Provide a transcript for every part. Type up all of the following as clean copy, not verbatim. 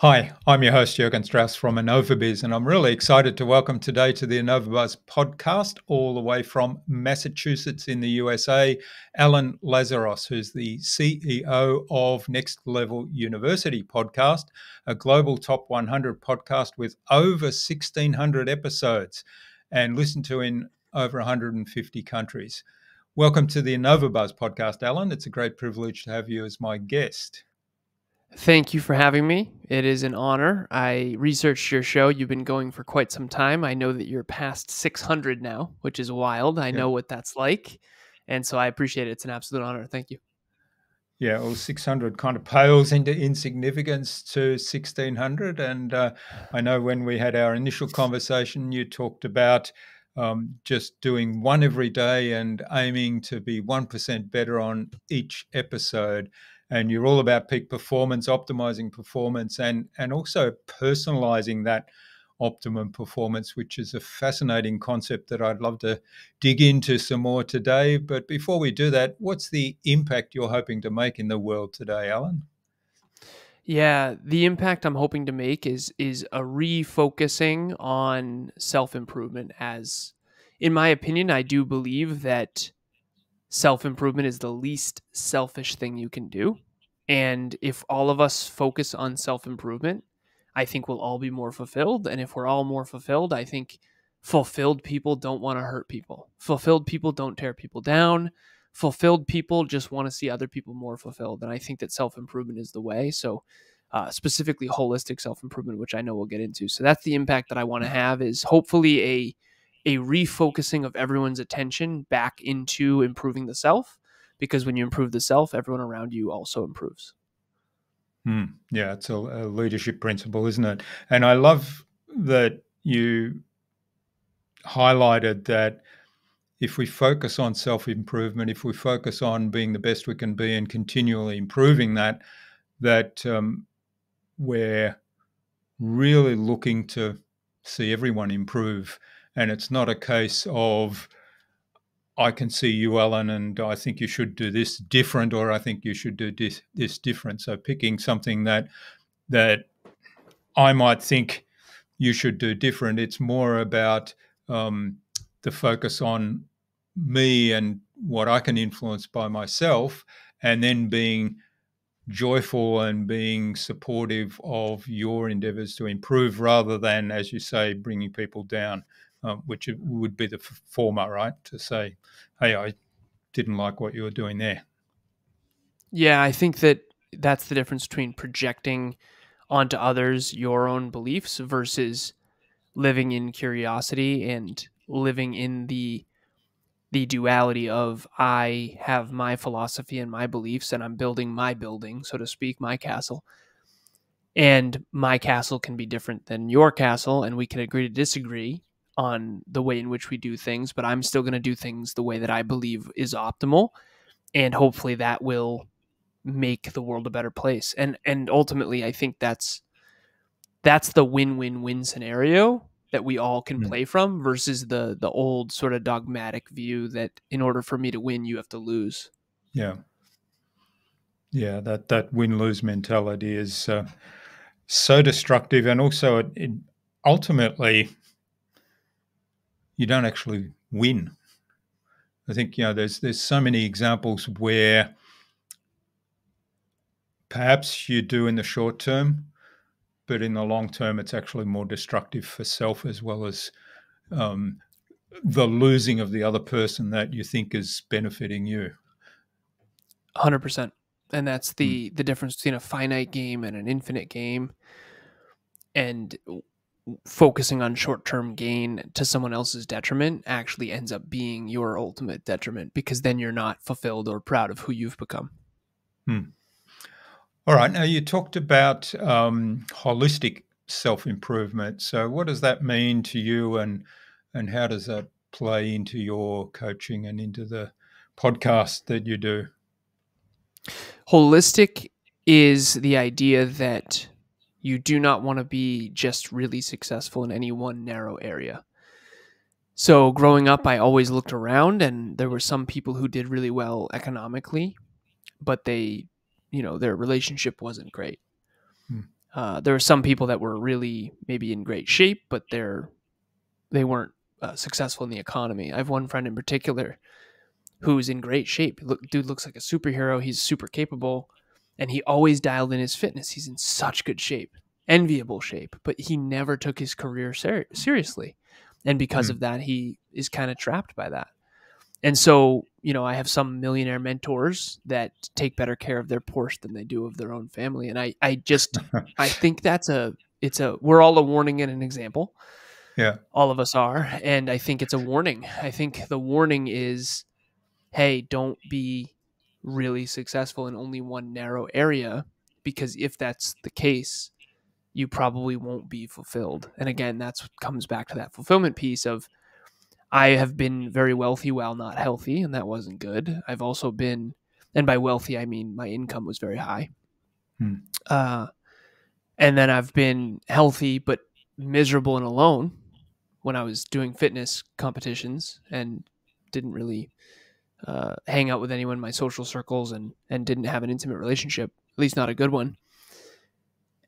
Hi, I'm your host, Jürgen Strauss from InnovaBuzz, and I'm really excited to welcome today to the InnovaBuzz podcast, all the way from Massachusetts in the USA, Alan Lazaros, who's the CEO of Next Level University podcast, a global top 100 podcast with over 1,600 episodes and listened to in over 150 countries. Welcome to the InnovaBuzz podcast, Alan. It's a great privilege to have you as my guest. Thank you for having me. It is an honor. I researched your show. You've been going for quite some time. I know that you're past 600 now, which is wild. I know what that's like. And so I appreciate it. It's an absolute honor. Thank you. Yeah, well, 600 kind of pales into insignificance to 1,600. And I know when we had our initial conversation, you talked about just doing one every day and aiming to be 1% better on each episode. And you're all about peak performance, optimizing performance, and also personalizing that optimum performance, which is a fascinating concept that I'd love to dig into some more today. But before we do that, what's the impact you're hoping to make in the world today, Alan? Yeah, the impact I'm hoping to make is a refocusing on self-improvement, as in my opinion, I do believe that self-improvement is the least selfish thing you can do. And if all of us focus on self-improvement, I think we'll all be more fulfilled. And if we're all more fulfilled, I think fulfilled people don't want to hurt people. Fulfilled people don't tear people down. Fulfilled people just want to see other people more fulfilled. And I think that self-improvement is the way. So specifically holistic self-improvement, which I know we'll get into. So that's the impact that I want to have, is hopefully a refocusing of everyone's attention back into improving the self, because when you improve the self, everyone around you also improves. Yeah, it's a leadership principle, isn't it? And I love that you highlighted that if we focus on self-improvement, if we focus on being the best we can be and continually improving that, we're really looking to see everyone improve. And it's not a case of, I can see you, Alan, and I think you should do this different, or I think you should do this different. So picking something that I might think you should do different, it's more about the focus on me and what I can influence by myself, and then being joyful and being supportive of your endeavors to improve, rather than, as you say, bringing people down. Which would be the former, right? To say, hey, I didn't like what you were doing there. Yeah, I think that that's the difference between projecting onto others your own beliefs versus living in curiosity and living in the duality of, I have my philosophy and my beliefs, and I'm building my building, so to speak, my castle. And my castle can be different than your castle, and we can agree to disagree on the way in which we do things, but I'm still going to do things the way that I believe is optimal. And hopefully that will make the world a better place. And ultimately, I think that's the win-win-win scenario that we all can play from, versus the old sort of dogmatic view that in order for me to win, you have to lose. Yeah. Yeah, that win-lose mentality is so destructive. And also it ultimately, you don't actually win. I think, you know, there's so many examples where perhaps you do in the short term, but in the long term, it's actually more destructive for self, as well as the losing of the other person that you think is benefiting you. 100%. And that's the difference between a finite game and an infinite game. And focusing on short-term gain to someone else's detriment actually ends up being your ultimate detriment, because then you're not fulfilled or proud of who you've become. All right. Now, you talked about holistic self-improvement. So what does that mean to you, and how does that play into your coaching and into the podcast that you do? Holistic is the idea that you do not want to be just really successful in any one narrow area. So growing up, I always looked around, and there were some people who did really well economically, but their relationship wasn't great. there were some people that were really maybe in great shape, but they weren't successful in the economy. I have one friend in particular who's in great shape. Dude looks like a superhero. He's super capable, and he always dialed in his fitness. He's in such good shape, enviable shape, but he never took his career seriously. And because of that, he is kind of trapped by that. And so, you know, I have some millionaire mentors that take better care of their Porsche than they do of their own family. And I think that's we're all a warning and an example. Yeah. All of us are. And I think it's a warning. I think the warning is, hey, don't be really successful in only one narrow area, because if that's the case, you probably won't be fulfilled. And again, that's what comes back to that fulfillment piece of, I have been very wealthy while not healthy, and that wasn't good. I've also been, and by wealthy, I mean my income was very high. And then I've been healthy, but miserable and alone when I was doing fitness competitions and didn't really hang out with anyone in my social circles, and didn't have an intimate relationship, at least not a good one.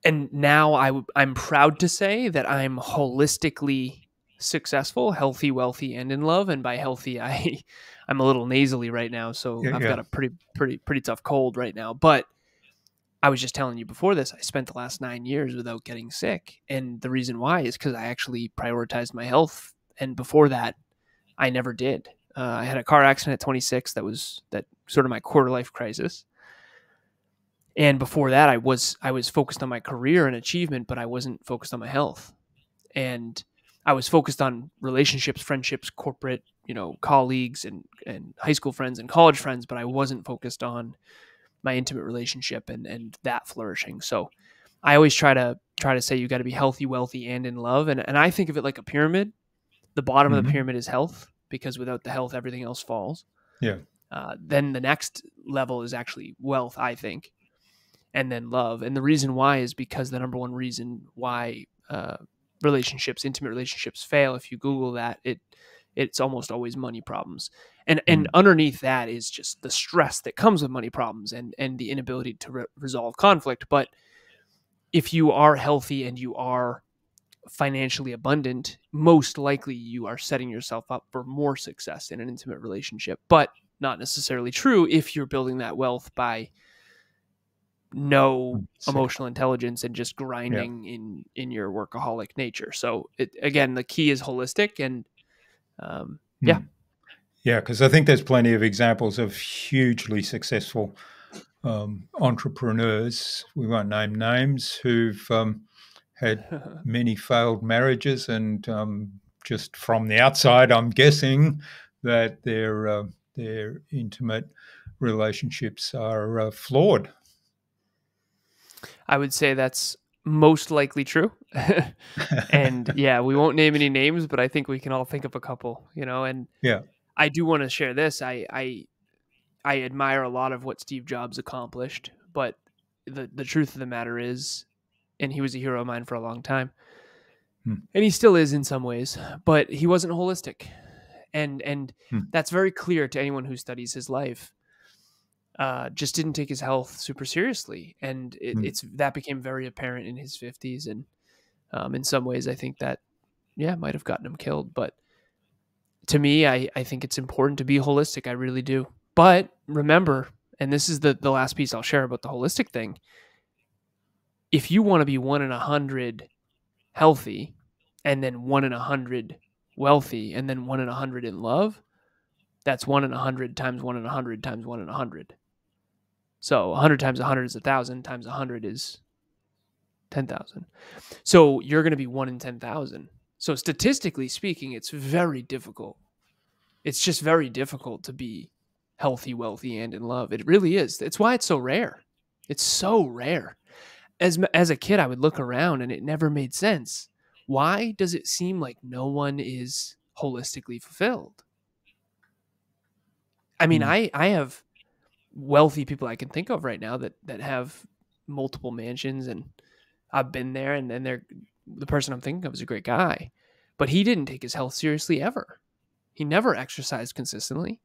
And now I'm proud to say that I'm holistically successful, healthy, wealthy, and in love. And by healthy, I'm a little nasally right now, so yeah, I've got a pretty tough cold right now. But I was just telling you before this, I spent the last 9 years without getting sick, and the reason why is because I actually prioritized my health. And before that, I never did. I had a car accident at 26. That sort of my quarter life crisis. And before that, I was focused on my career and achievement, but I wasn't focused on my health. And I was focused on relationships, friendships, corporate, you know, colleagues and high school friends and college friends, but I wasn't focused on my intimate relationship and that flourishing. So I always try to say you got to be healthy, wealthy, and in love. And I think of it like a pyramid. The bottom of the pyramid is health, because without the health, everything else falls. Yeah. Then the next level is actually wealth, I think, and then love. And the reason why is because the number one reason why relationships, intimate relationships, fail, if you Google that, it's almost always money problems. And underneath that is just the stress that comes with money problems and the inability to resolve conflict. But if you are healthy and you are financially abundant, most likely you are setting yourself up for more success in an intimate relationship, but not necessarily true if you're building that wealth by no emotional intelligence and just grinding in your workaholic nature. So again, the key is holistic, and because I think there's plenty of examples of hugely successful entrepreneurs, we won't name names, who've had many failed marriages, and just from the outside, I'm guessing that their intimate relationships are flawed. I would say that's most likely true. And yeah, we won't name any names, but I think we can all think of a couple, you know. And yeah, I do want to share this. I admire a lot of what Steve Jobs accomplished, but the truth of the matter is, and he was a hero of mine for a long time, and he still is in some ways, but he wasn't holistic. And that's very clear to anyone who studies his life. Just didn't take his health super seriously. And that became very apparent in his 50s. And in some ways, I think that, yeah, might have gotten him killed. But to me, I think it's important to be holistic. I really do. But remember, and this is the last piece I'll share about the holistic thing, if you want to be 1 in 100 healthy, and then 1 in 100 wealthy, and then 1 in 100 in love, that's 1 in 100 times 1 in 100 times 1 in 100. So 100 times 100 is 1,000 times 100 is 10,000. So you're going to be 1 in 10,000. So statistically speaking, it's very difficult. It's just very difficult to be healthy, wealthy, and in love. It really is. It's why it's so rare. It's so rare. As a kid, I would look around and it never made sense. Why does it seem like no one is holistically fulfilled? I mean, I have wealthy people I can think of right now that have multiple mansions, and I've been there, and then the person I'm thinking of is a great guy, but he didn't take his health seriously ever. He never exercised consistently,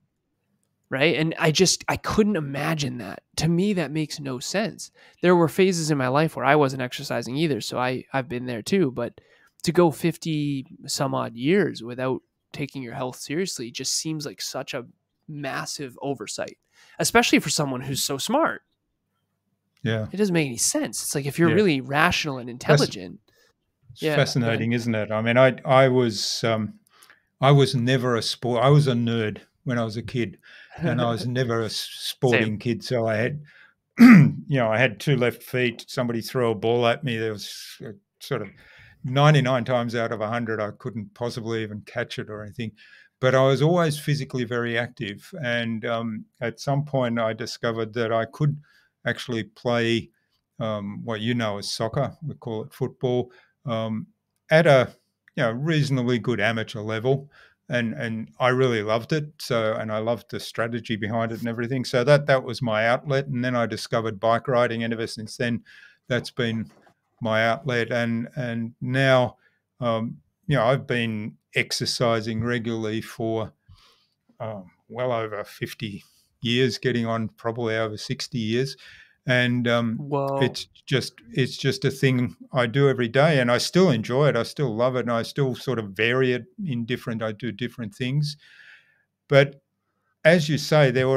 right? And I couldn't imagine that. To me, that makes no sense. There were phases in my life where I wasn't exercising either. So I've been there too. But to go 50 some odd years without taking your health seriously just seems like such a massive oversight, especially for someone who's so smart. Yeah. It doesn't make any sense. It's like if you're really rational and intelligent. It's fascinating, isn't it? I mean, I was never a sport. I was a nerd when I was a kid, and I was never a sporting kid. So I had, I had two left feet. Somebody threw a ball at me. There was sort of 99 times out of 100, I couldn't possibly even catch it or anything. But I was always physically very active. And at some point I discovered that I could actually play what you know as soccer, we call it football, at a reasonably good amateur level. And I really loved it. And I loved the strategy behind it and everything. So that was my outlet. And then I discovered bike riding. And ever since then, that's been my outlet. And now, I've been exercising regularly for well over 50 years, getting on probably over 60 years. And it's just a thing I do every day, and I still enjoy it. I still love it, and I still sort of vary it in different. I do different things, but as you say, there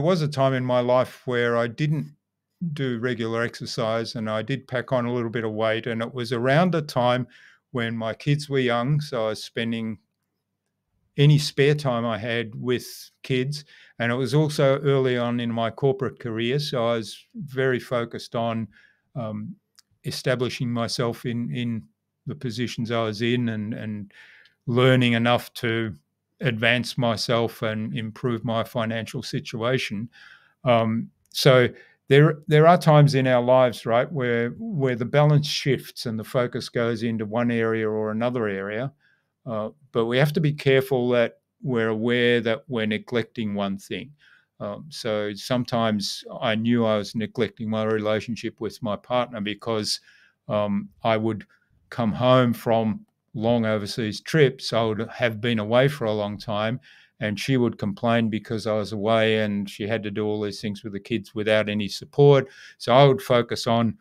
was a time in my life where I didn't do regular exercise, and I did pack on a little bit of weight, and it was around the time when my kids were young, so I was spending any spare time I had with kids. And it was also early on in my corporate career. So I was very focused on establishing myself in the positions I was in and learning enough to advance myself and improve my financial situation. So there are times in our lives, right, where the balance shifts and the focus goes into one area or another area. But we have to be careful that we're aware that we're neglecting one thing. So sometimes I knew I was neglecting my relationship with my partner because I would come home from long overseas trips. I would have been away for a long time, and she would complain because I was away and she had to do all these things with the kids without any support. So I would focus on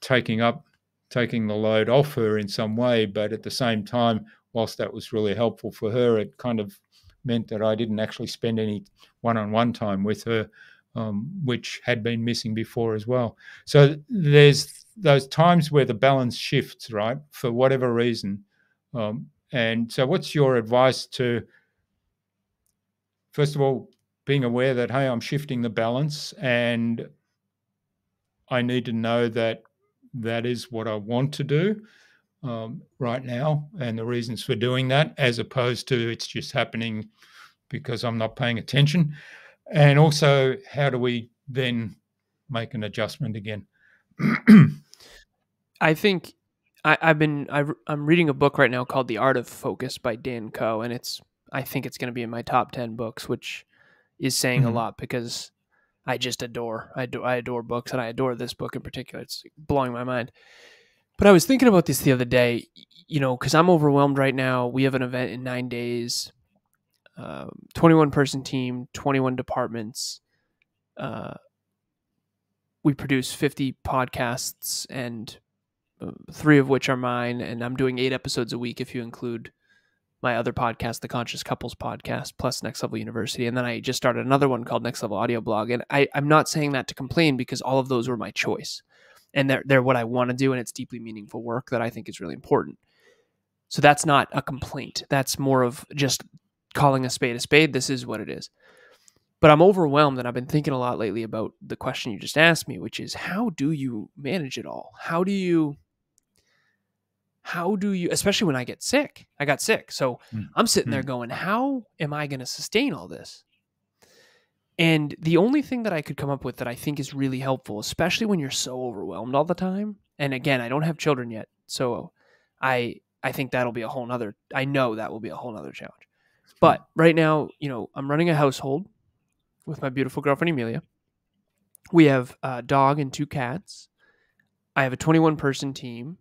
taking the load off her in some way. But at the same time, whilst that was really helpful for her, it kind of meant that I didn't actually spend any one-on-one time with her, which had been missing before as well. So there's those times where the balance shifts, right, for whatever reason. And so what's your advice to, first of all, being aware that, hey, I'm shifting the balance and I need to know that is what I want to do right now, and the reasons for doing that, as opposed to it's just happening because I'm not paying attention. And also, how do we then make an adjustment again? I think I'm reading a book right now called The Art of Focus by Dan Coe, and I think it's going to be in my top 10 books, which is saying a lot, because I just adore. I adore books, and I adore this book in particular. It's blowing my mind. But I was thinking about this the other day, because I'm overwhelmed right now. We have an event in 9 days, 21-person team, 21 departments. We produce 50 podcasts, and 3 of which are mine, and I'm doing 8 episodes a week if you include my other podcast, The Conscious Couples Podcast, plus Next Level University. And then I just started another one called Next Level Audio Blog. And I'm not saying that to complain, because all of those were my choice. And they're what I want to do, and it's deeply meaningful work that I think is really important. So that's not a complaint. That's more of just calling a spade a spade. This is what it is. But I'm overwhelmed, and I've been thinking a lot lately about the question you just asked me, which is, how do you manage it all? How do you, especially when I got sick. So I'm sitting there going, how am I going to sustain all this? And the only thing that I could come up with that I think is really helpful, especially when you're so overwhelmed all the time. And again, I don't have children yet. So I think that'll be a whole nother, I know that will be a whole nother challenge. But right now, I'm running a household with my beautiful girlfriend, Amelia. We have a dog and 2 cats. I have a 21-person team.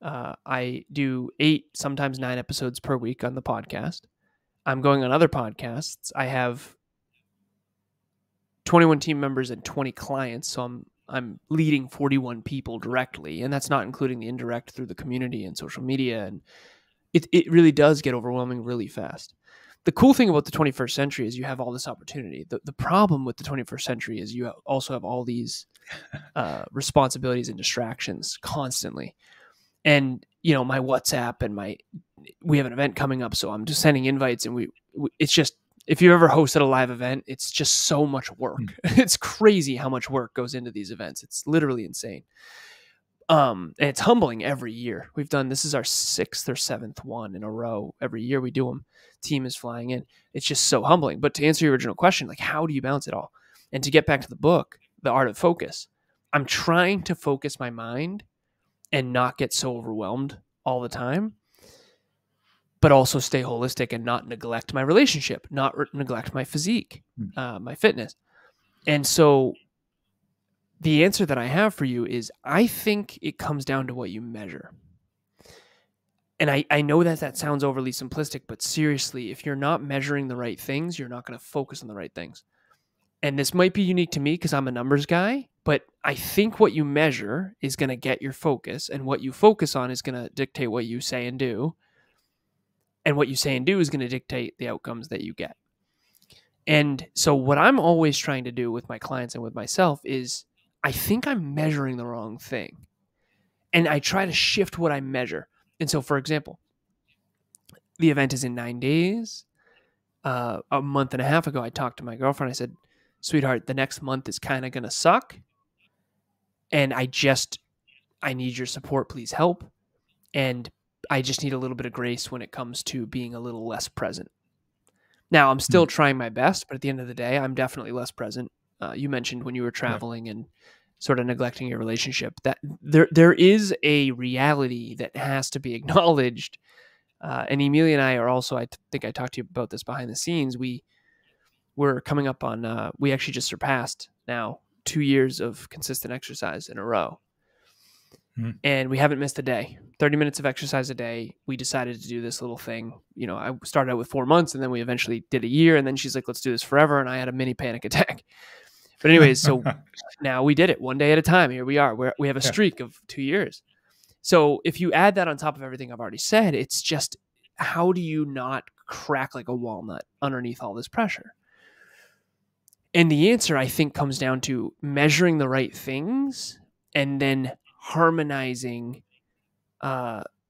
I do 8, sometimes 9 episodes per week on the podcast. I'm going on other podcasts. I have 21 team members and 20 clients, so I'm leading 41 people directly, and that's not including the indirect through the community and social media. And it really does get overwhelming really fast. The cool thing about the 21st century is you have all this opportunity. The problem with the 21st century is you also have all these responsibilities and distractions constantly. And, you know, my WhatsApp and we have an event coming up, so I'm just sending invites, and it's just, if you've ever hosted a live event, it's just so much work. It's crazy how much work goes into these events. It's literally insane. And it's humbling every year. This is our 6th or 7th one in a row. Every year we do them. Team is flying in. It's just so humbling. But to answer your original question, like, how do you balance it all? And to get back to the book, The Art of Focus, I'm trying to focus my mind and not get so overwhelmed all the time, but also stay holistic and not neglect my relationship, not neglect my physique, my fitness. And so the answer that I have for you is, I think it comes down to what you measure. And I know that that sounds overly simplistic, but seriously, if you're not measuring the right things, you're not going to focus on the right things. And this might be unique to me because I'm a numbers guy, but I think what you measure is going to get your focus, and what you focus on is going to dictate what you say and do. And what you say and do is going to dictate the outcomes that you get. And so what I'm always trying to do with my clients and with myself is, I think I'm measuring the wrong thing. And I try to shift what I measure. And so, for example, the event is in 9 days. A month and a half ago, I talked to my girlfriend. I said, sweetheart, the next month is kind of going to suck. And I need your support. Please help. And I just need a little bit of grace when it comes to being a little less present. Now, I'm still trying my best, but at the end of the day, I'm definitely less present. You mentioned when you were traveling and sort of neglecting your relationship, that there is a reality that has to be acknowledged. And Amelia and I are also, I think I talked to you about this behind the scenes. We're coming up on, we actually just surpassed now 2 years of consistent exercise in a row. And we haven't missed a day, 30 minutes of exercise a day. We decided to do this little thing. You know, I started out with 4 months, and then we eventually did a year. And then she's like, let's do this forever. And I had a mini panic attack. But anyways, so now we did it one day at a time. Here we are. We have a streak of 2 years. So if you add that on top of everything I've already said, it's just, how do you not crack like a walnut underneath all this pressure? And the answer, I think, comes down to measuring the right things and then harmonizing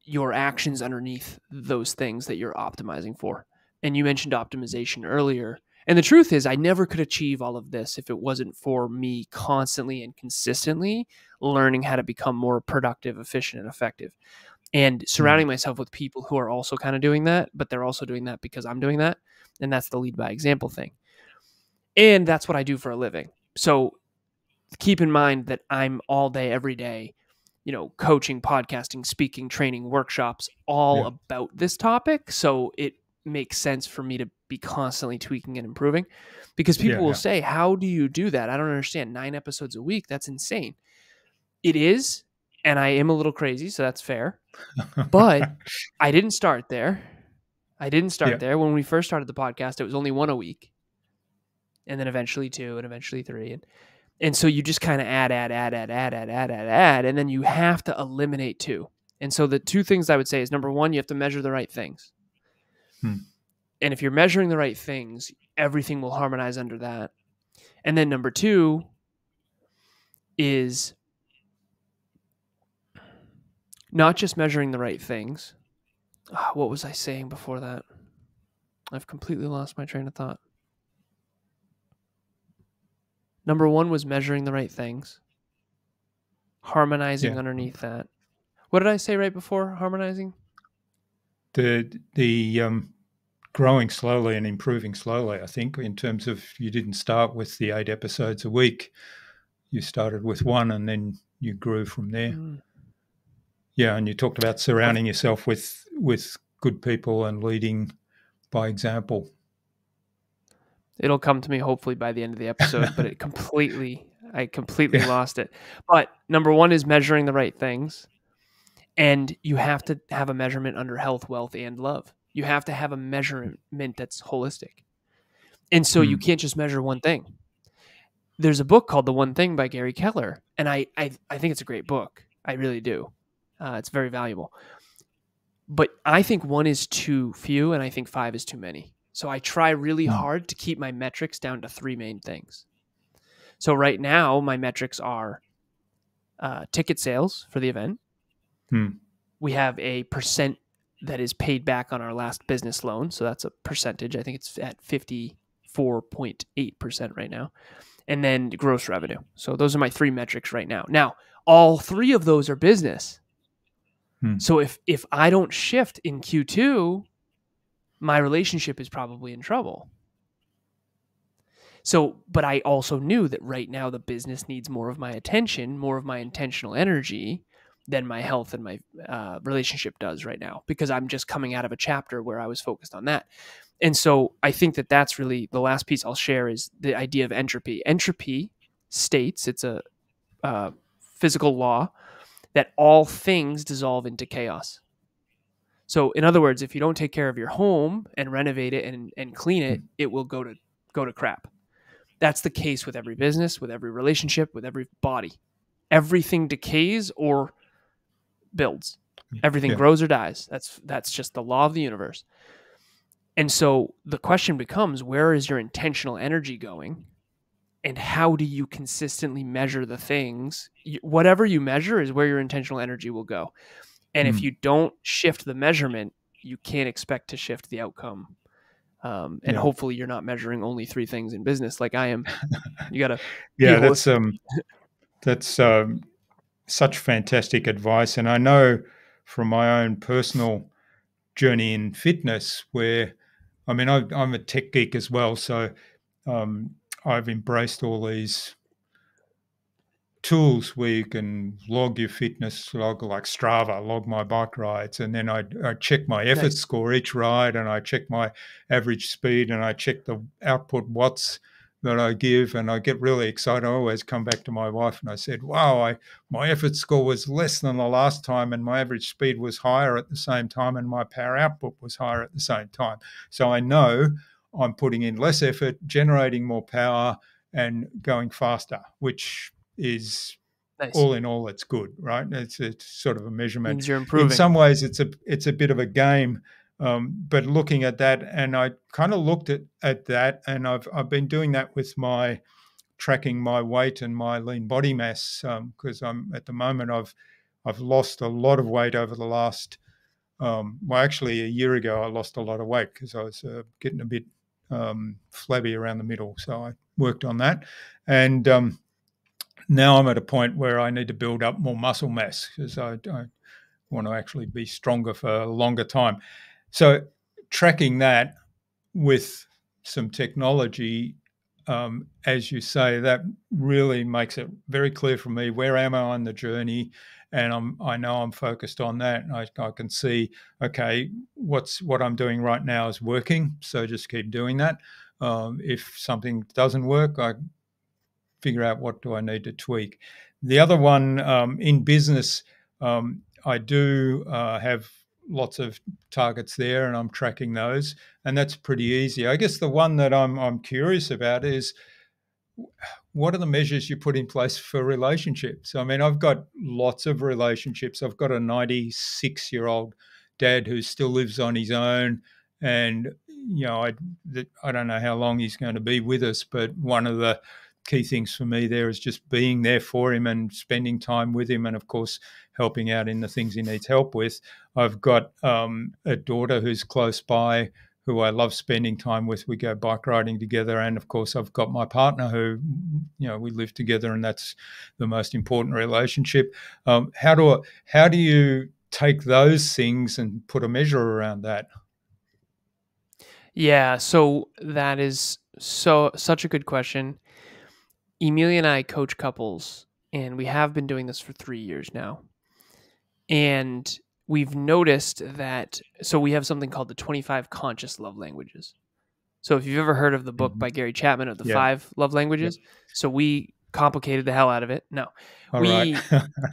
your actions underneath those things that you're optimizing for. And you mentioned optimization earlier. And the truth is, I never could achieve all of this if it wasn't for me constantly and consistently learning how to become more productive, efficient, and effective. And surrounding myself with people who are also kind of doing that, but they're also doing that because I'm doing that. And that's the lead by example thing. And that's what I do for a living. So keep in mind that I'm all day, every day, you know, coaching, podcasting, speaking, training, workshops, all about this topic. So it makes sense for me to be constantly tweaking and improving, because people will say, how do you do that? I don't understand. 9 episodes a week. That's insane. It is. And I am a little crazy, so that's fair. But I didn't start there. I didn't start there. When we first started the podcast, it was only 1 a week, and then eventually 2, and eventually 3. And so you just kind of add, and then you have to eliminate 2. And so the 2 things I would say is, number 1, you have to measure the right things. And if you're measuring the right things, everything will harmonize under that. And then number 2 is not just measuring the right things. Oh, what was I saying before that? I've completely lost my train of thought. Number 1 was measuring the right things, harmonizing underneath that. What did I say right before harmonizing? The growing slowly and improving slowly, I think, in terms of, you didn't start with the 8 episodes a week. You started with 1, and then you grew from there. Yeah, and you talked about surrounding yourself with good people and leading by example. It'll come to me hopefully by the end of the episode, but it completely, I completely lost it. But number 1 is measuring the right things, and you have to have a measurement under health, wealth, and love. You have to have a measurement that's holistic. And so you can't just measure one thing. There's a book called The One Thing by Gary Keller. And I think it's a great book. I really do. It's very valuable. But I think one is too few and I think five is too many. So I try really hard to keep my metrics down to three main things. So right now, my metrics are ticket sales for the event. We have a percent that is paid back on our last business loan. So that's a percentage. I think it's at 54.8% right now. And then gross revenue. So those are my three metrics right now. Now, all three of those are business. So if I don't shift in Q2, my relationship is probably in trouble. So, but I also knew that right now the business needs more of my attention, more of my intentional energy than my health and my relationship does right now, because I'm just coming out of a chapter where I was focused on that. And so I think that that's really the last piece I'll share is the idea of entropy. Entropy states, it's a physical law, that all things dissolve into chaos. So in other words, if you don't take care of your home and renovate it and clean it, it will go to crap. That's the case with every business, with every relationship, with every body. Everything decays or builds. Everything grows or dies. That's just the law of the universe. And so the question becomes, where is your intentional energy going? And how do you consistently measure the things? Whatever you measure is where your intentional energy will go. And if you don't shift the measurement, you can't expect to shift the outcome. And hopefully you're not measuring only three things in business like I am. You got to. That's such fantastic advice. And I know from my own personal journey in fitness where, I mean, I'm a tech geek as well. So, I've embraced all these tools where you can log your fitness, log like Strava, log my bike rides, and then I check my effort score each ride, and I check my average speed, and I check the output watts that I give, and I get really excited. I always come back to my wife and I said, wow, my effort score was less than the last time, and my average speed was higher at the same time, and my power output was higher at the same time. So I know I'm putting in less effort, generating more power, and going faster, which is all in all, it's good, right? It's sort of a measurement. Means you're improving. In some ways, it's a bit of a game, but looking at that, and I kind of looked at that, and I've been doing that with my tracking my weight and my lean body mass, because I'm at the moment I've lost a lot of weight over the last. Well, actually, a year ago I lost a lot of weight because I was getting a bit. Flabby around the middle. So I worked on that. And now I'm at a point where I need to build up more muscle mass because I want to actually be stronger for a longer time. So tracking that with some technology, as you say, that really makes it very clear for me, where am I on the journey? And I know I'm focused on that. And I can see, okay, what I'm doing right now is working. So just keep doing that. If something doesn't work, I figure out what do I need to tweak. The other one in business, I do have lots of targets there, and I'm tracking those, and that's pretty easy. I guess the one that I'm curious about is, what are the measures you put in place for relationships? I mean, I've got lots of relationships. I've got a 96-year-old dad who still lives on his own. And, you know, I don't know how long he's going to be with us, but one of the key things for me there is just being there for him and spending time with him and, of course, helping out in the things he needs help with. I've got a daughter who's close by, who I love spending time with. We go bike riding together. And of course, I've got my partner who, you know, we live together, and that's the most important relationship. How do you take those things and put a measure around that? Yeah, so that is such a good question. Amelia and I coach couples, and we have been doing this for 3 years now. And we've noticed that, so we have something called the 25 Conscious Love Languages. So if you've ever heard of the book by Gary Chapman of the 5 love languages, so we complicated the hell out of it. No, we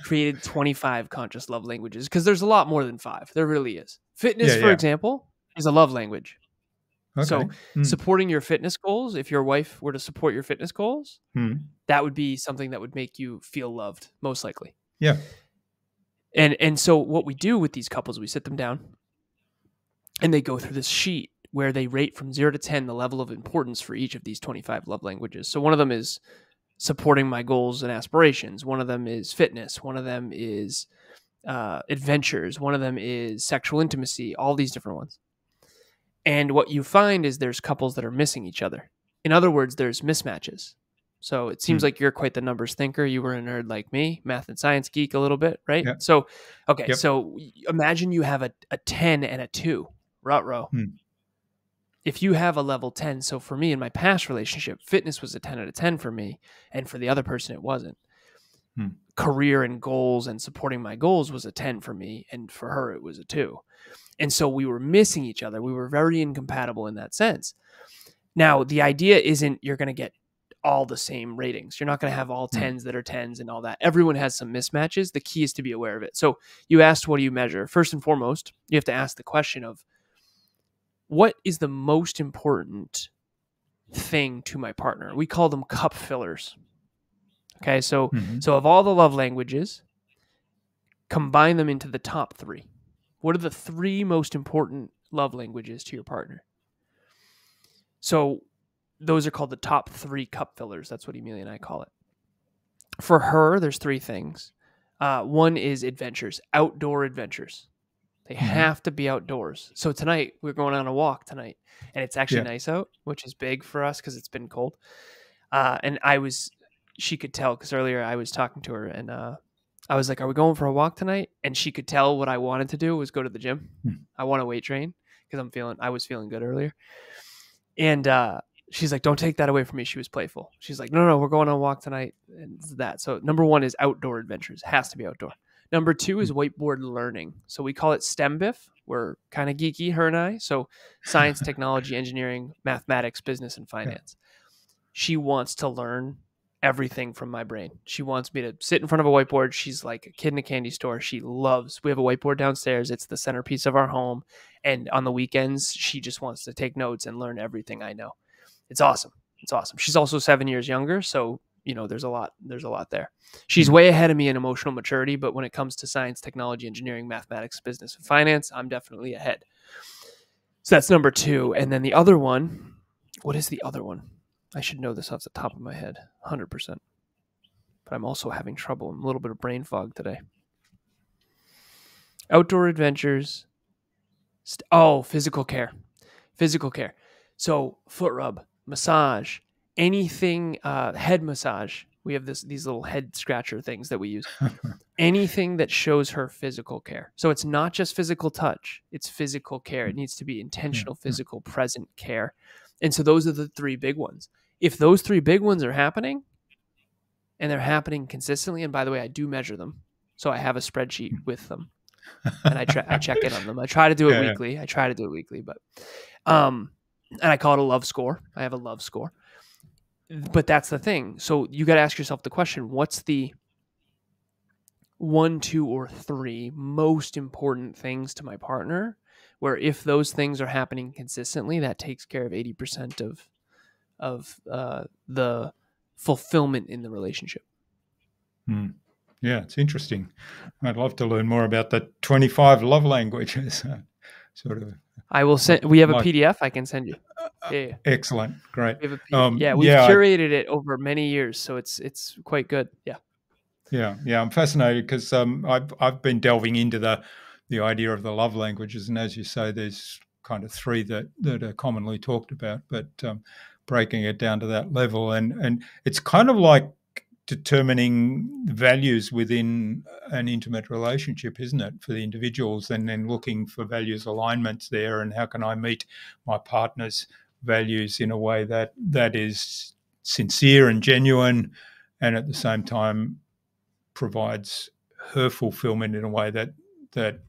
created 25 conscious love languages because there's a lot more than 5. There really is. Fitness, for example, is a love language. Okay. So supporting your fitness goals, if your wife were to support your fitness goals, that would be something that would make you feel loved, most likely. Yeah. And so what we do with these couples, we sit them down and they go through this sheet where they rate from 0 to 10 the level of importance for each of these 25 love languages. So one of them is supporting my goals and aspirations. One of them is fitness. One of them is adventures. One of them is sexual intimacy, all these different ones. And what you find is there's couples that are missing each other. In other words, there's mismatches. So it seems like you're quite the numbers thinker. You were a nerd like me, math and science geek a little bit, right? Yep. So, okay. Yep. So imagine you have a 10 and a 2, ruh-roh. If you have a level 10, so for me in my past relationship, fitness was a 10 out of 10 for me. And for the other person, it wasn't. Career and goals and supporting my goals was a 10 for me. And for her, it was a 2. And so we were missing each other. We were very incompatible in that sense. Now, the idea isn't you're going to get all the same ratings. You're not going to have all 10s that are 10s and all that. Everyone has some mismatches. The key is to be aware of it. So you asked, what do you measure? First and foremost, you have to ask the question of, what is the most important thing to my partner? We call them cup fillers. Okay, so so of all the love languages, combine them into the top 3. What are the 3 most important love languages to your partner? So those are called the top 3 cup fillers. That's what Amelia and I call it. For her, there's 3 things. One is adventures, outdoor adventures. They have to be outdoors. So tonight, we're going on a walk tonight, and it's actually nice out, which is big for us because it's been cold. And I was... she could tell because earlier I was talking to her and I was like, are we going for a walk tonight? And she could tell what I wanted to do was go to the gym. I want to weight train because I was feeling good earlier. And she's like, don't take that away from me. She was playful. She's like, no, we're going on a walk tonight. And that. So number 1 is outdoor adventures. Has to be outdoor. Number 2 is whiteboard learning. So we call it STEMBIF. We're kind of geeky, her and I. So science, technology, engineering, mathematics, business, and finance. She wants to learn everything from my brain. She wants me to sit in front of a whiteboard. She's like a kid in a candy store. She loves, we have a whiteboard downstairs. It's the centerpiece of our home. And on the weekends, she just wants to take notes and learn everything I know. It's awesome. It's awesome. She's also 7 years younger. So, you know, there's a lot there. She's way ahead of me in emotional maturity, but when it comes to science, technology, engineering, mathematics, business, and finance, I'm definitely ahead. So that's number 2. And then the other one, what is the other one? I should know this off the top of my head, 100%. But I'm also having trouble. I'm a little bit of brain fog today. Outdoor adventures. Physical care. Physical care. So foot rub, massage, anything, head massage. We have these little head scratcher things that we use. Anything that shows her physical care. So it's not just physical touch. It's physical care. It needs to be intentional, physical, present care. And so those are the 3 big ones. If those 3 big ones are happening, and they're happening consistently, and by the way, I do measure them. So I have a spreadsheet with them, and I check in on them. I try to do it weekly. Yeah. I try to do it weekly, but and I call it a love score. I have a love score. But that's the thing. So you got to ask yourself the question, what's the 1, 2, or 3 most important things to my partner? Where if those things are happening consistently, that takes care of 80% of the fulfillment in the relationship. Yeah, it's interesting. I'd love to learn more about the 25 love languages. Sort of. I will send. We have a PDF I can send you. Yeah. Excellent, great. We have curated it over many years, so it's quite good. Yeah. I'm fascinated because I've been delving into the idea of the love languages. And as you say, there's kind of 3 that are commonly talked about, but breaking it down to that level. And it's kind of like determining values within an intimate relationship, isn't it, for the individuals, and then looking for values alignments there and how can I meet my partner's values in a way that is sincere and genuine and at the same time provides her fulfillment in a way that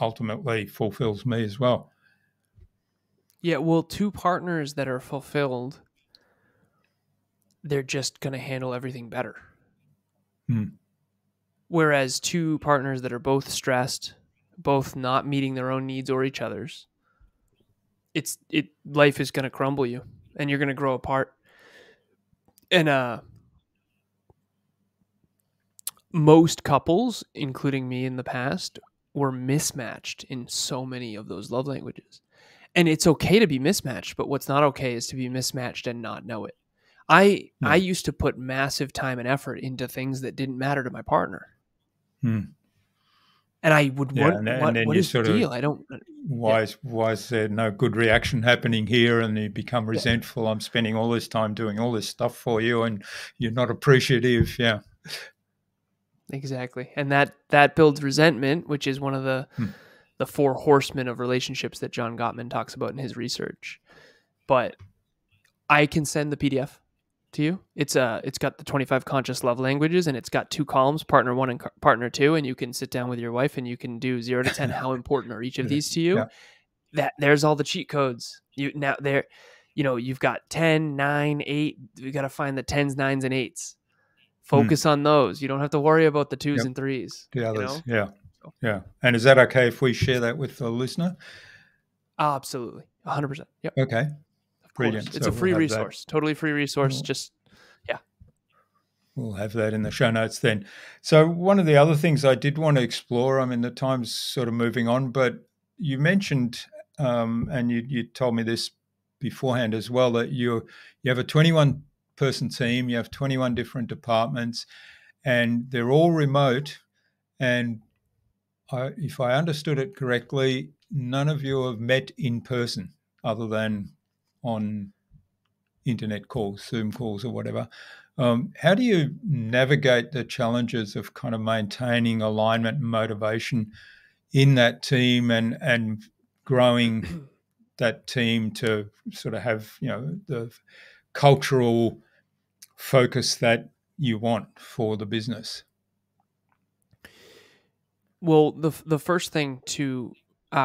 ultimately fulfills me as well. Yeah, well, 2 partners that are fulfilled, they're just going to handle everything better. Whereas 2 partners that are both stressed, both not meeting their own needs or each other's, life is going to crumble you and you're going to grow apart. And most couples, including me in the past, were mismatched in so many of those love languages. And it's okay to be mismatched, but what's not okay is to be mismatched and not know it. I used to put massive time and effort into things that didn't matter to my partner. And I would what is the deal? I don't. Why is there no good reaction happening here? And you become resentful. I'm spending all this time doing all this stuff for you, and you're not appreciative. Yeah, exactly. And that builds resentment, which is one of the four horsemen of relationships that John Gottman talks about in his research. But I can send the PDF to you. It's got the 25 conscious love languages, and it's got two columns, partner one and partner two, and you can sit down with your wife and you can do 0 to 10. How important are each of these to you? Yeah. That there's all the cheat codes. You've got 10, 9, 8. You got to find the 10s, 9s, and 8s. Focus on those. You don't have to worry about the 2s and 3s. The others, yeah. And is that okay if we share that with the listener? Absolutely, 100%. Yep. Okay. Brilliant. It's a free resource, totally free resource. Just, yeah. We'll have that in the show notes then. So one of the other things I did want to explore, I mean, the time's sort of moving on, but you mentioned, and you told me this beforehand as well, that you have a 21-person team, you have 21 different departments, and they're all remote. And if I understood it correctly, none of you have met in person other than on internet calls, Zoom calls or whatever. How do you navigate the challenges of kind of maintaining alignment and motivation in that team and growing that team to sort of have, the cultural focus that you want for the business? Well, the first thing to,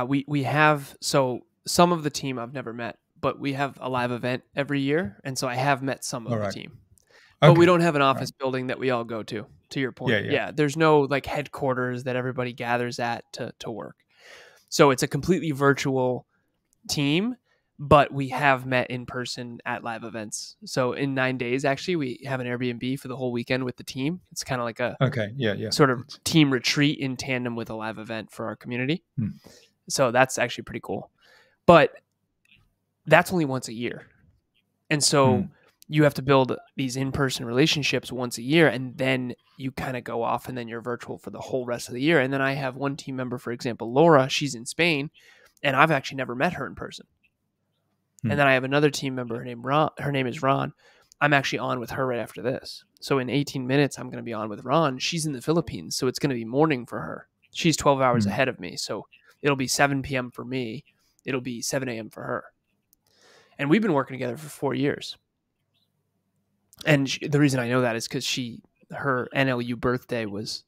we have, so some of the team I've never met, but we have a live event every year. And so I have met some of the team, but we don't have an office building that we all go to your point. Yeah. There's no like headquarters that everybody gathers at to work. So it's a completely virtual team, but we have met in person at live events. So in 9 days, actually, we have an Airbnb for the whole weekend with the team. It's kind of like a sort of team retreat in tandem with a live event for our community. So that's actually pretty cool. But that's only once a year. And so you have to build these in-person relationships once a year, and then you kind of go off and then you're virtual for the whole rest of the year. And then I have one team member, for example, Laura, she's in Spain, and I've actually never met her in person. And then I have another team member named Ron. Her name is Ron. I'm actually on with her right after this. So in 18 minutes, I'm going to be on with Ron. She's in the Philippines, so it's going to be morning for her. She's 12 hours ahead of me. So it'll be 7 p.m. for me. It'll be 7 a.m. for her. And we've been working together for 4 years. And the reason I know that is because her NLU birthday was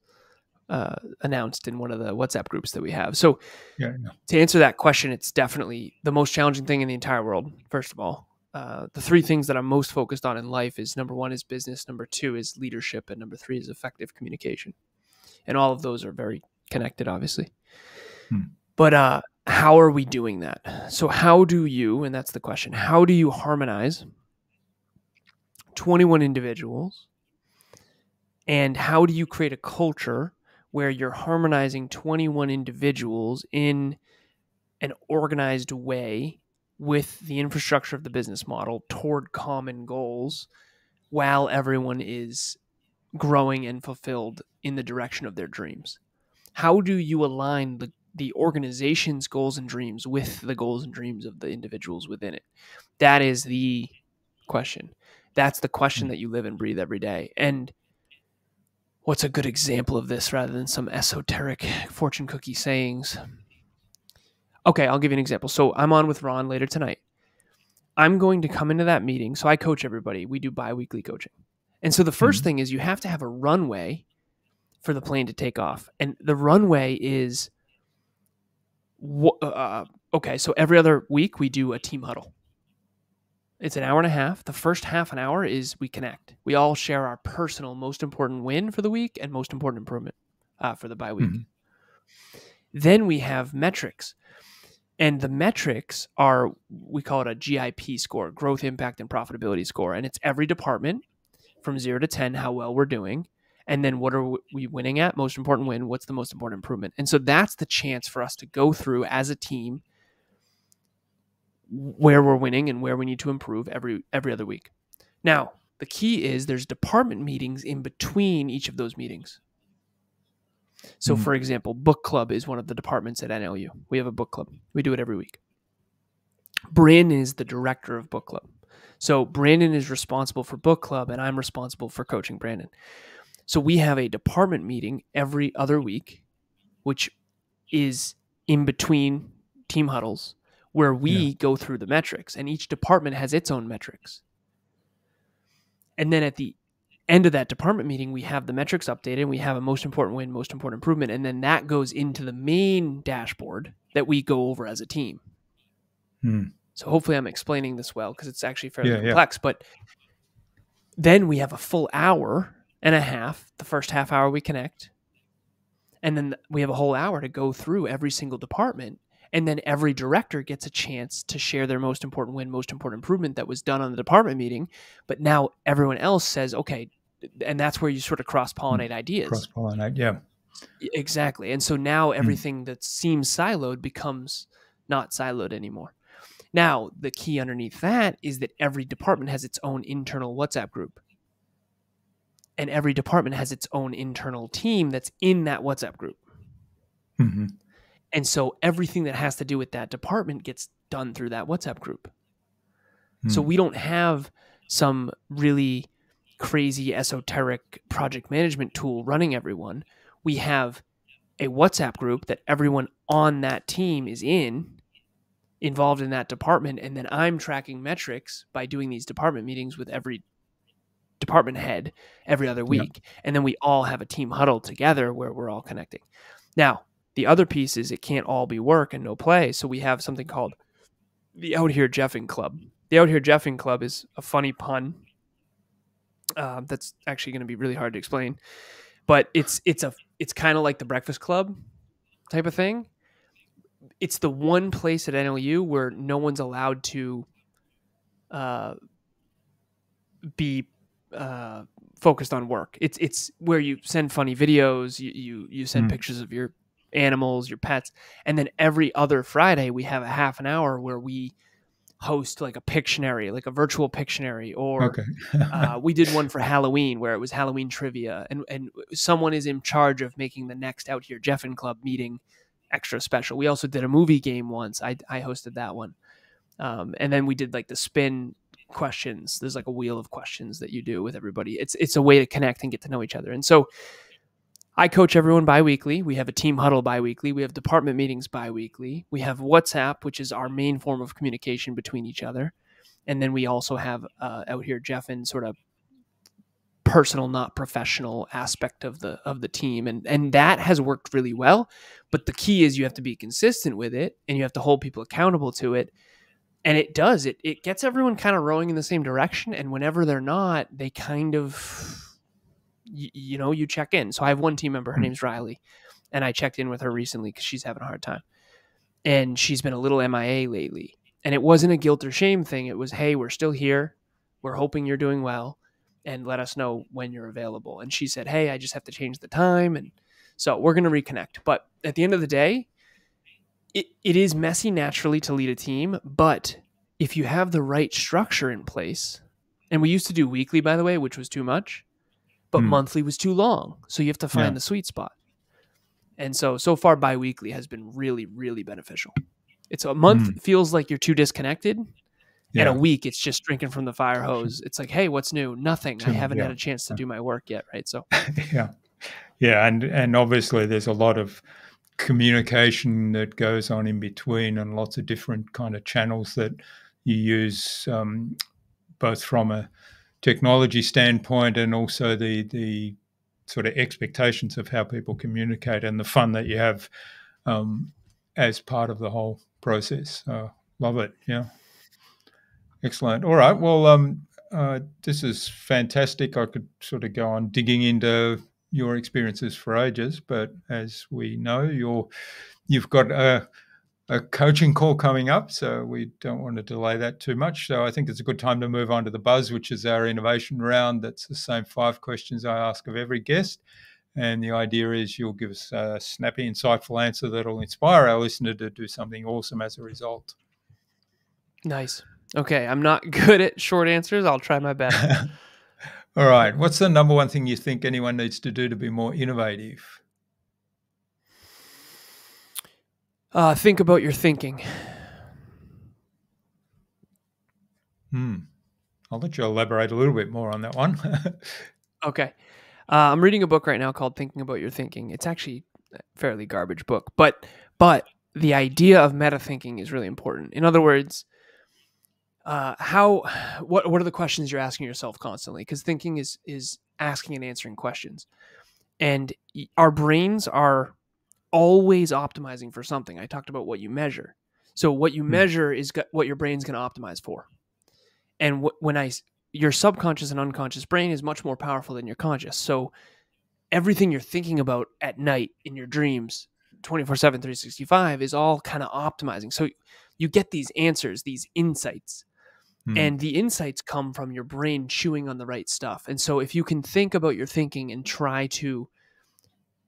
announced in one of the WhatsApp groups that we have. So to answer that question, it's definitely the most challenging thing in the entire world. First of all, the three things that I'm most focused on in life is number one is business, number two is leadership, and number three is effective communication. And all of those are very connected, obviously. But how are we doing that? So how do you, and that's the question, how do you harmonize 21 individuals, and how do you create a culture where you're harmonizing 21 individuals in an organized way with the infrastructure of the business model toward common goals while everyone is growing and fulfilled in the direction of their dreams? How do you align the organization's goals and dreams with the goals and dreams of the individuals within it? That is the question. That's the question that you live and breathe every day. And what's a good example of this rather than some esoteric fortune cookie sayings? Okay, I'll give you an example. So I'm on with Ron later tonight. I'm going to come into that meeting. So I coach everybody. We do bi-weekly coaching. And so the first thing is you have to have a runway for the plane to take off. And the runway is... okay, so every other week we do a team huddle. It's an hour and a half. The first half an hour is we connect. We all share our personal most important win for the week and most important improvement for the bye week. Then we have metrics. And the metrics are, we call it a GIP score, growth, impact, and profitability score. And it's every department from 0 to 10, how well we're doing. And then what are we winning at? Most important win. What's the most important improvement? And so that's the chance for us to go through as a team where we're winning and where we need to improve every other week. Now, the key is there's department meetings in between each of those meetings. So for example, book club is one of the departments at NLU. We have a book club. We do it every week. Brandon is the director of book club. So Brandon is responsible for book club and I'm responsible for coaching Brandon. So we have a department meeting every other week, which is in between team huddles where we go through the metrics, and each department has its own metrics. And then at the end of that department meeting, we have the metrics updated and we have a most important win, most important improvement. And then that goes into the main dashboard that we go over as a team. So hopefully I'm explaining this well, because it's actually fairly complex, but then we have a full hour and a half. The first half hour we connect, and then we have a whole hour to go through every single department. And then every director gets a chance to share their most important win, most important improvement that was done on the department meeting. But now everyone else says, okay, and that's where you sort of cross-pollinate ideas. Cross-pollinate, yeah. Exactly. And so now everything that seems siloed becomes not siloed anymore. Now, the key underneath that is that every department has its own internal WhatsApp group. And every department has its own internal team that's in that WhatsApp group. Mm-hmm. And so everything that has to do with that department gets done through that WhatsApp group. So we don't have some really crazy esoteric project management tool running everyone. We have a WhatsApp group that everyone on that team is in, involved in that department. And then I'm tracking metrics by doing these department meetings with every department head every other week. And then we all have a team huddle together where we're all connecting. Now, the other piece is it can't all be work and no play. So we have something called the Out Here Jeffing Club. The Out Here Jeffing Club is a funny pun that's actually going to be really hard to explain, but it's kind of like the Breakfast Club type of thing. It's the one place at NLU where no one's allowed to be focused on work. It's where you send funny videos, you send pictures of your animals, your pets. And then every other Friday, we have a half an hour where we host like a Pictionary, like a virtual Pictionary, or we did one for Halloween where it was Halloween trivia. And someone is in charge of making the next Out Here Jeffin Club meeting extra special. We also did a movie game once. I hosted that one. And then we did like the spin questions. There's like a wheel of questions that you do with everybody. It's a way to connect and get to know each other. And so I coach everyone biweekly. We have a team huddle biweekly. We have department meetings biweekly. We have WhatsApp, which is our main form of communication between each other. And then we also have Out Here Jeff and sort of personal, not professional aspect of the team. And that has worked really well. But the key is you have to be consistent with it and you have to hold people accountable to it. And it does. It gets everyone kind of rowing in the same direction. And whenever they're not, they kind of... you know, you check in. So I have one team member, her name's Riley, and I checked in with her recently because she's having a hard time. And she's been a little MIA lately. And it wasn't a guilt or shame thing. It was, hey, we're still here. We're hoping you're doing well. And let us know when you're available. And she said, hey, I just have to change the time. And so we're going to reconnect. But at the end of the day, it is messy naturally to lead a team. But if you have the right structure in place, and we used to do weekly, by the way, which was too much. But monthly was too long. So you have to find the sweet spot. And so far biweekly has been really, really beneficial. It's a month feels like you're too disconnected. And a week, it's just drinking from the fire hose. It's like, hey, what's new? Nothing. I haven't had a chance to do my work yet. Right. So Yeah. And obviously there's a lot of communication that goes on in between and lots of different kind of channels that you use both from a technology standpoint and also the sort of expectations of how people communicate and the fun that you have as part of the whole process. Love it. Yeah. Excellent. All right. Well, this is fantastic. I could sort of go on digging into your experiences for ages, but as we know, you've got a coaching call coming up, so we don't want to delay that too much. So I think it's a good time to move on to the buzz, which is our innovation round. That's the same 5 questions I ask of every guest. And the idea is you'll give us a snappy, insightful answer that'll inspire our listener to do something awesome as a result. Nice. Okay, I'm not good at short answers. I'll try my best. All right. What's the number one thing you think anyone needs to do to be more innovative? Think about your thinking. I'll let you elaborate a little bit more on that one. Okay. I'm reading a book right now called Thinking About Your Thinking. It's actually a fairly garbage book, but the idea of meta thinking is really important. In other words, what are the questions you're asking yourself constantly? Because thinking is asking and answering questions. And our brains are always optimizing for something. I talked about what you measure. So what you measure is what your brain's going to optimize for. And your subconscious and unconscious brain is much more powerful than your conscious. So everything you're thinking about at night in your dreams, 24/7, 365, is all kind of optimizing. So you get these answers, these insights, and the insights come from your brain chewing on the right stuff. And so if you can think about your thinking and try to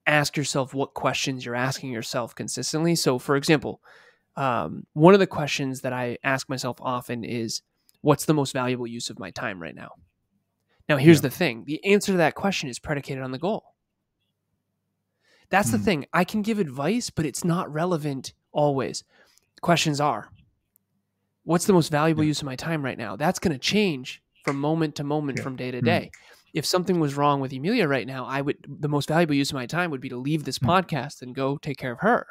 ask yourself what questions you're asking yourself consistently. So for example, one of the questions that I ask myself often is, what's the most valuable use of my time right now? Now, here's the thing. The answer to that question is predicated on the goal. That's the thing. I can give advice, but it's not relevant always. Questions are, what's the most valuable use of my time right now? That's going to change from moment to moment, from day to day. If something was wrong with Amelia right now, the most valuable use of my time would be to leave this podcast and go take care of her.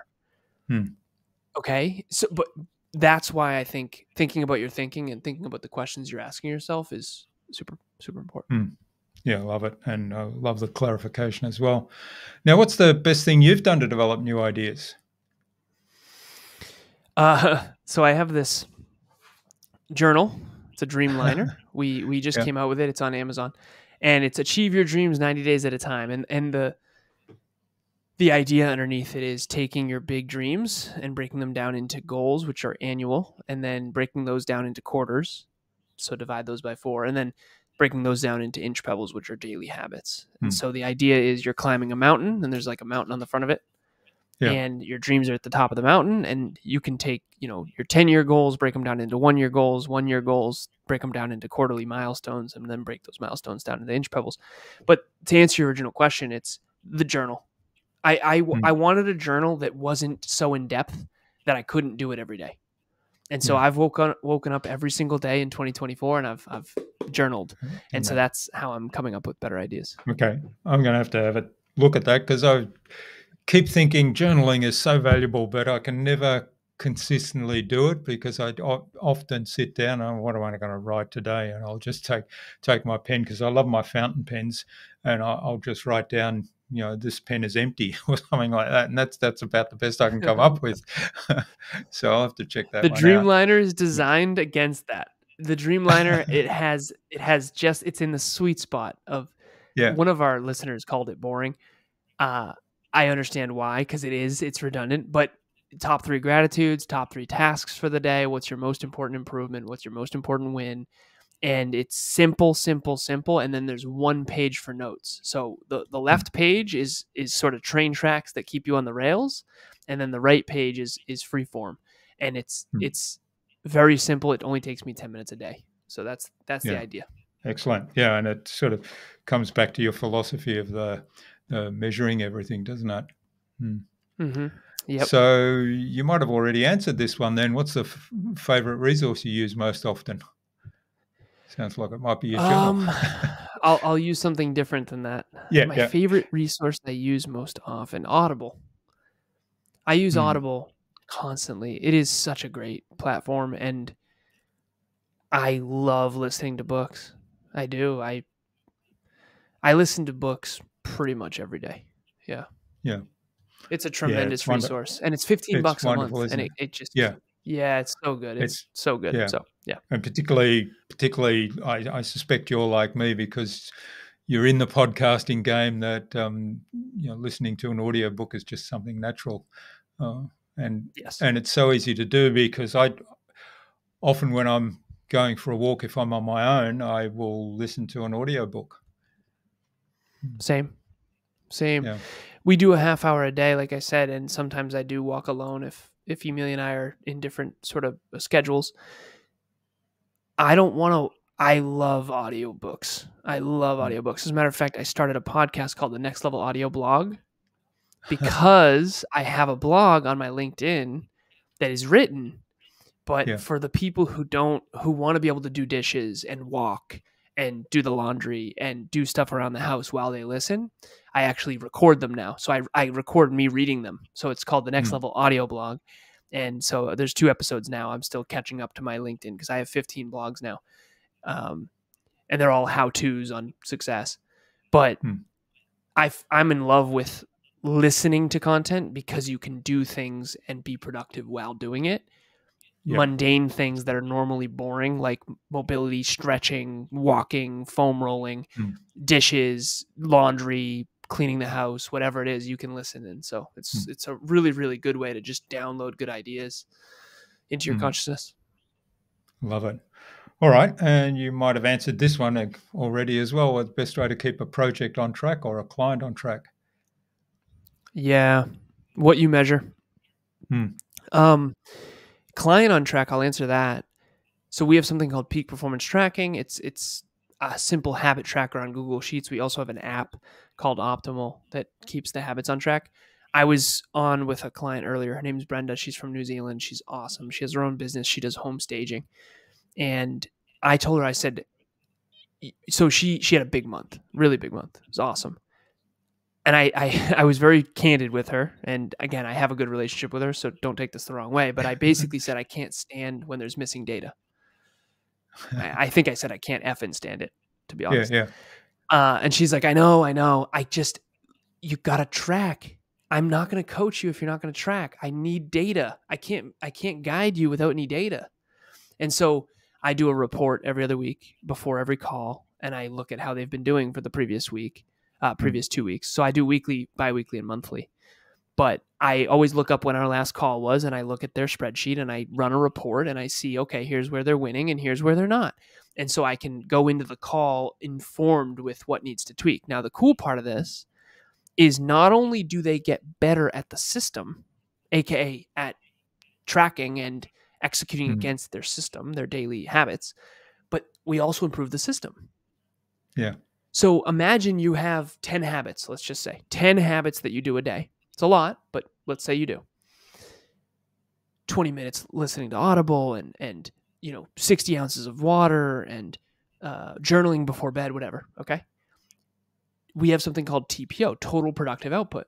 Okay. So, but that's why I think thinking about your thinking and thinking about the questions you're asking yourself is super, super important. Yeah, I love it. And I love the clarification as well. Now, what's the best thing you've done to develop new ideas? So I have this journal. It's a Dreamliner. We just came out with it. It's on Amazon. And it's Achieve Your Dreams 90 Days at a Time. And the idea underneath it is taking your big dreams and breaking them down into goals, which are annual, and then breaking those down into quarters. So divide those by 4, and then breaking those down into inch pebbles, which are daily habits. And so the idea is you're climbing a mountain, and there's like a mountain on the front of it. And your dreams are at the top of the mountain, and you can take, you know, your 10-year goals, break them down into 1-year goals, 1-year goals, break them down into quarterly milestones, and then break those milestones down into inch pebbles. But to answer your original question, it's the journal. I wanted a journal that wasn't so in depth that I couldn't do it every day. And so I've woken up every single day in 2024, and I've journaled. And so that's how I'm coming up with better ideas. Okay. I'm going to have a look at that, because I keep thinking journaling is so valuable, but I can never consistently do it, because I often sit down and what am I going to write today? And I'll just take my pen, because I love my fountain pens, and I'll just write down, you know, this pen is empty or something like that. And that's about the best I can come up with. So I'll have to check that. The Dreamliner is designed against that. The Dreamliner, it has just, it's in the sweet spot of, one of our listeners called it boring. I understand why, because it's redundant, but top 3 gratitudes, top 3 tasks for the day. What's your most important improvement? What's your most important win? And it's simple, simple, simple. And then there's one page for notes. So the left page is sort of train tracks that keep you on the rails. And then the right page is free form. And it's very simple. It only takes me 10 minutes a day. So that's the idea. Excellent. Yeah. And it sort of comes back to your philosophy of the measuring everything, doesn't it? Yep. So you might have already answered this one then. What's the favorite resource you use most often? Sounds like it might be your job. I'll use something different than that. Yeah, my favorite resource I use most often, Audible. I use Audible constantly. It is such a great platform, and I love listening to books. I do. I listen to books pretty much every day. Yeah. Yeah. It's a tremendous resource, and it's $15 a month, and it just it's so good. It's so good. So and particularly, I suspect you're like me, because you're in the podcasting game, that listening to an audiobook is just something natural And yes. And it's so easy to do, because I often, when I'm going for a walk, if I'm on my own, I will listen to an audiobook. Same. Yeah. We do a half hour a day, like I said, and sometimes I do walk alone if Amelia and I are in different sort of schedules. I love audiobooks. As a matter of fact, I started a podcast called the Next Level Audio Blog, because I have a blog on my LinkedIn that is written, but for the people who want to be able to do dishes and walk and do the laundry and do stuff around the house while they listen, I actually record them now. So I record me reading them. So it's called the Next Level Audio Blog. And so there's 2 episodes now. I'm still catching up to my LinkedIn, because I have 15 blogs now. And they're all how-tos on success. But I'm in love with listening to content, because you can do things and be productive while doing it. Yep. Mundane things that are normally boring, like mobility, stretching, walking, foam rolling, dishes, laundry, cleaning the house, whatever it is, you can listen in. So it's a really, really good way to just download good ideas into your consciousness. Love it. All right. And you might have answered this one already as well. What's the best way to keep a project on track or a client on track? Yeah. What you measure. Client on track, I'll answer that. So we have something called Peak Performance Tracking. It's a simple habit tracker on Google Sheets. We also have an app called Optimal that keeps the habits on track. I was on with a client earlier. Her name's Brenda. She's from New Zealand. She's awesome. She has her own business. She does home staging. And I told her, I said, so she had a big month, really big month. It was awesome. And I was very candid with her. And again, I have a good relationship with her, so don't take this the wrong way. But I basically said, I can't stand when there's missing data. I think I said, I can't effing stand it, to be honest. Yeah. And she's like, I know. You got to track. I'm not going to coach you if you're not going to track. I need data. I can't guide you without any data. And so I do a report every other week before every call, and I look at how they've been doing for the previous week, previous 2 weeks. So I do weekly, biweekly, and monthly. But I always look up when our last call was, and I look at their spreadsheet, and I run a report, and I see, okay, here's where they're winning and here's where they're not. And so I can go into the call informed with what needs to tweak. Now, the cool part of this is not only do they get better at the system, aka at tracking and executing against their system, their daily habits, but we also improve the system. Yeah. So imagine you have 10 habits, let's just say 10 habits that you do a day. It's a lot, but let's say you do 20 minutes listening to Audible and 60 ounces of water and journaling before bed, whatever. Okay. We have something called TPO, total productive output.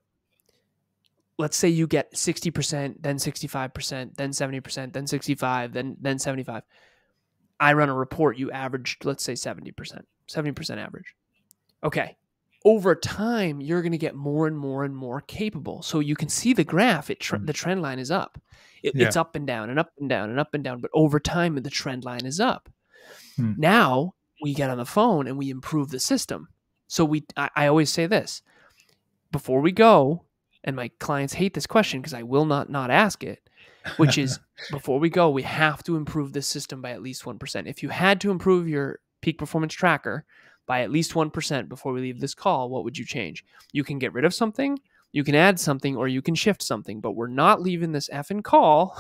Let's say you get 60%, then 65%, then 70%, then 65%, then 75%. I run a report. You averaged, let's say 70% average. Okay. Over time, you're going to get more and more and more capable. So you can see the graph. The trend line is up. It's up and down and up and down and up and down. But over time, the trend line is up. Now we get on the phone and we improve the system. So I always say this before we go. And my clients hate this question because I will not ask it, which is before we go, we have to improve this system by at least 1%. If you had to improve your peak performance tracker by at least 1% before we leave this call, what would you change? You can get rid of something, you can add something, or you can shift something, but we're not leaving this effing call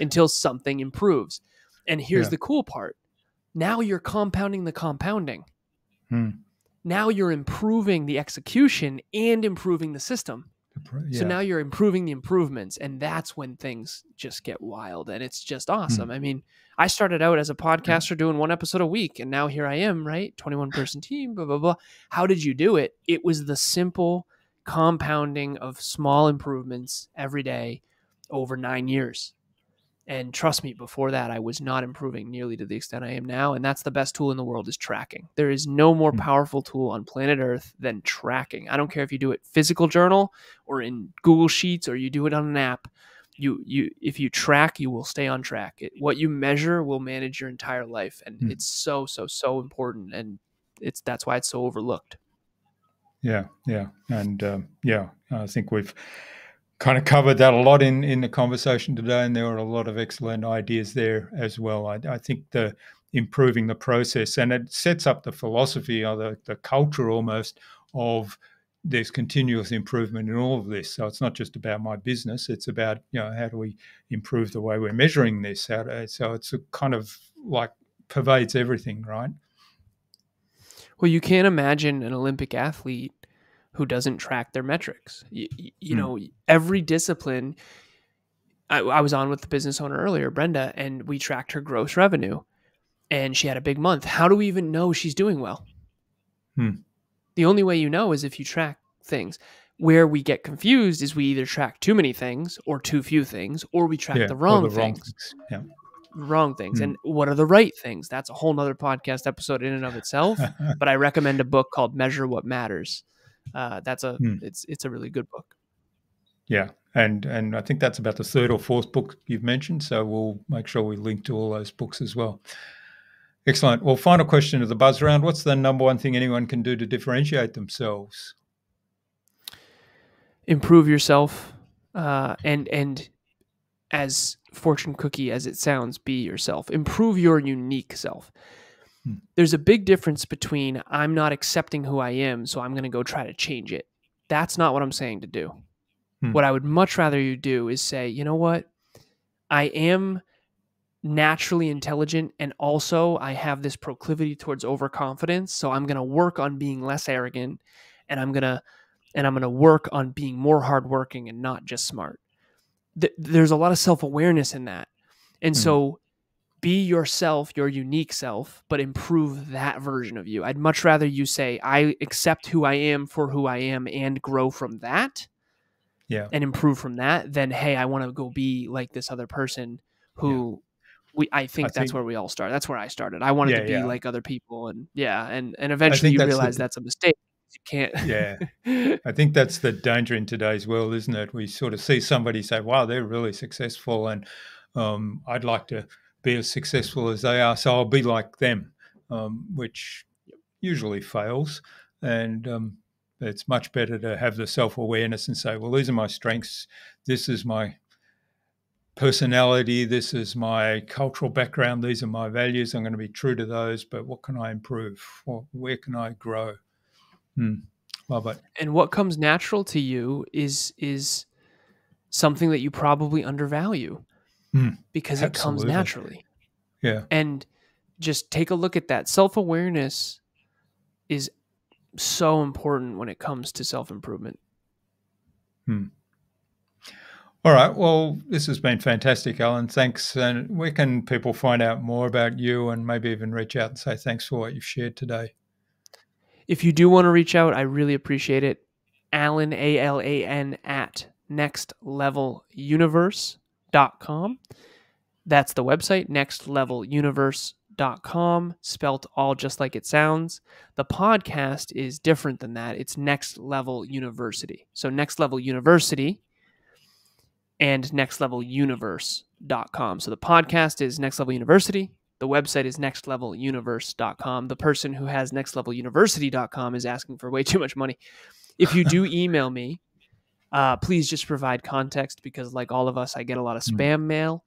until something improves. And here's the cool part. Now you're compounding the compounding. Now you're improving the execution and improving the system. So now you're improving the improvements, and that's when things just get wild, and it's just awesome. I mean, I started out as a podcaster doing 1 episode a week, and now here I am, right? 21-person team, blah, blah, blah. How did you do it? It was the simple compounding of small improvements every day over 9 years. And trust me, before that, I was not improving nearly to the extent I am now, and that's the best tool in the world is tracking. There is no more powerful tool on planet Earth than tracking. I don't care if you do it physical journal or in Google Sheets or you do it on an app. If you track, you will stay on track. What you measure will manage your entire life, and it's so, so, so important, and that's why it's so overlooked. Yeah, I think we've kind of covered that a lot in the conversation today, and there were a lot of excellent ideas there as well. I think the improving the process, and it sets up the philosophy or the culture almost of there's continuous improvement in all of this. So it's not just about my business, it's about, you know, how do we improve the way we're measuring this? So it's a kind of like pervades everything, right? Well, you can't imagine an Olympic athlete who doesn't track their metrics. You know, every discipline. I was on with the business owner earlier, Brenda, and we tracked her gross revenue, and she had a big month. How do we even know she's doing well? The only way you know is if you track things. Where we get confused is we either track too many things or too few things, or we track the wrong things. And what are the right things? That's a whole nother podcast episode in and of itself, but I recommend a book called Measure What Matters. It's a really good book. Yeah. And I think that's about the third or fourth book you've mentioned. So we'll make sure we link to all those books as well. Excellent. Well, final question of the buzz round. What's the number one thing anyone can do to differentiate themselves? Improve yourself. And as fortune cookie as it sounds, be yourself. Improve your unique self. There's a big difference between I'm not accepting who I am, so I'm going to go try to change it. That's not what I'm saying to do. What I would much rather you do is say, you know what? I am naturally intelligent, and also I have this proclivity towards overconfidence, so I'm going to work on being less arrogant, and I'm going to work on being more hardworking and not just smart. There's a lot of self-awareness in that. And so be yourself, your unique self, but improve that version of you. I'd much rather you say, I accept who I am for who I am and grow from that and improve from that than, hey, I want to go be like this other person who I think that's where we all start. That's where I started. I wanted to be like other people. And and eventually you realize that's a mistake. You can't. I think that's the danger in today's world, isn't it? We sort of see somebody say, wow, they're really successful, and I'd like to be as successful as they are, so I'll be like them, which usually fails. And it's much better to have the self-awareness and say, well, these are my strengths. This is my personality. This is my cultural background. These are my values. I'm going to be true to those, but what can I improve? Where can I grow? Love it. And what comes natural to you is something that you probably undervalue. Because Absolutely. It comes naturally. Yeah. And just take a look at that. Self-awareness is so important when it comes to self-improvement. All right. Well, this has been fantastic, Alan. Thanks. And where can people find out more about you and maybe even reach out and say thanks for what you've shared today? If you do want to reach out, I really appreciate it. Alan, A-L-A-N, at nextleveluniverse.com. That's the website, nextleveluniverse.com, spelt all just like it sounds. The podcast is different than that. It's Next Level University. So Next Level University and nextleveluniverse.com. So the podcast is Next Level University. The website is nextleveluniverse.com. The person who has nextleveluniversity.com is asking for way too much money. If you do email me, please just provide context, because like all of us, I get a lot of spam mail.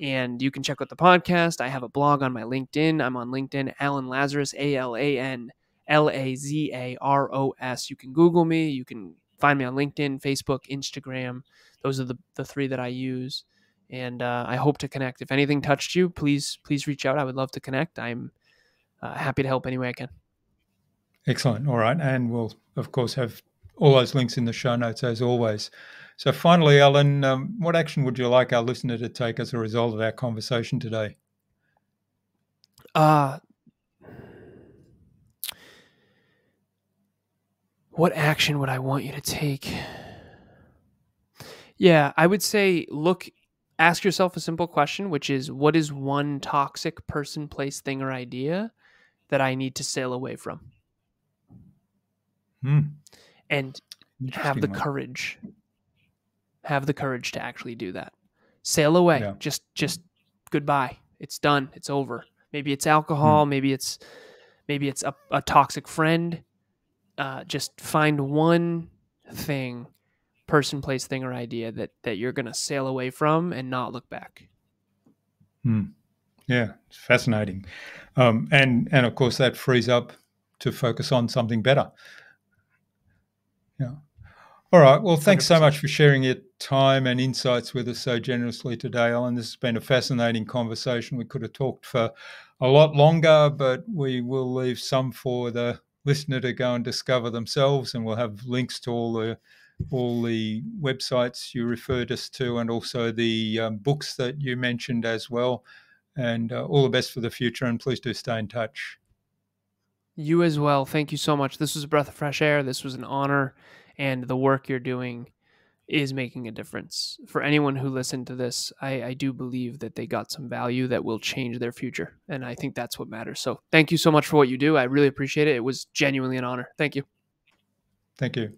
And you can check out the podcast. I have a blog on my LinkedIn. I'm on LinkedIn, Alan Lazaros, A-L-A-N-L-A-Z-A-R-O-S. You can Google me. You can find me on LinkedIn, Facebook, Instagram. Those are the three that I use. And I hope to connect. If anything touched you, please reach out. I would love to connect. I'm happy to help any way I can. Excellent. All right. And we'll, of course, have all those links in the show notes as always. So finally, Alan, what action would you like our listener to take as a result of our conversation today? What action would I want you to take? Yeah, I would say, ask yourself a simple question, which is, what is one toxic person, place, thing, or idea that I need to sail away from? And have the courage to actually do that. Sail away. Yeah. Just goodbye. It's done. It's over. Maybe it's alcohol. Maybe it's a toxic friend. Just find one thing person, place, thing, or idea that you're going to sail away from and not look back. Yeah, it's fascinating. And of course, that frees up to focus on something better. Yeah. All right. Well, thanks 100%. So much for sharing your time and insights with us so generously today, Alan. This has been a fascinating conversation. We could have talked for a lot longer, but we will leave some for the listener to go and discover themselves. And we'll have links to all the websites you referred us to, and also the books that you mentioned as well. And all the best for the future. And please do stay in touch. You as well. Thank you so much. This was a breath of fresh air. This was an honor. And the work you're doing is making a difference. For anyone who listened to this, I do believe that they got some value that will change their future. And I think that's what matters. So thank you so much for what you do. I really appreciate it. It was genuinely an honor. Thank you. Thank you.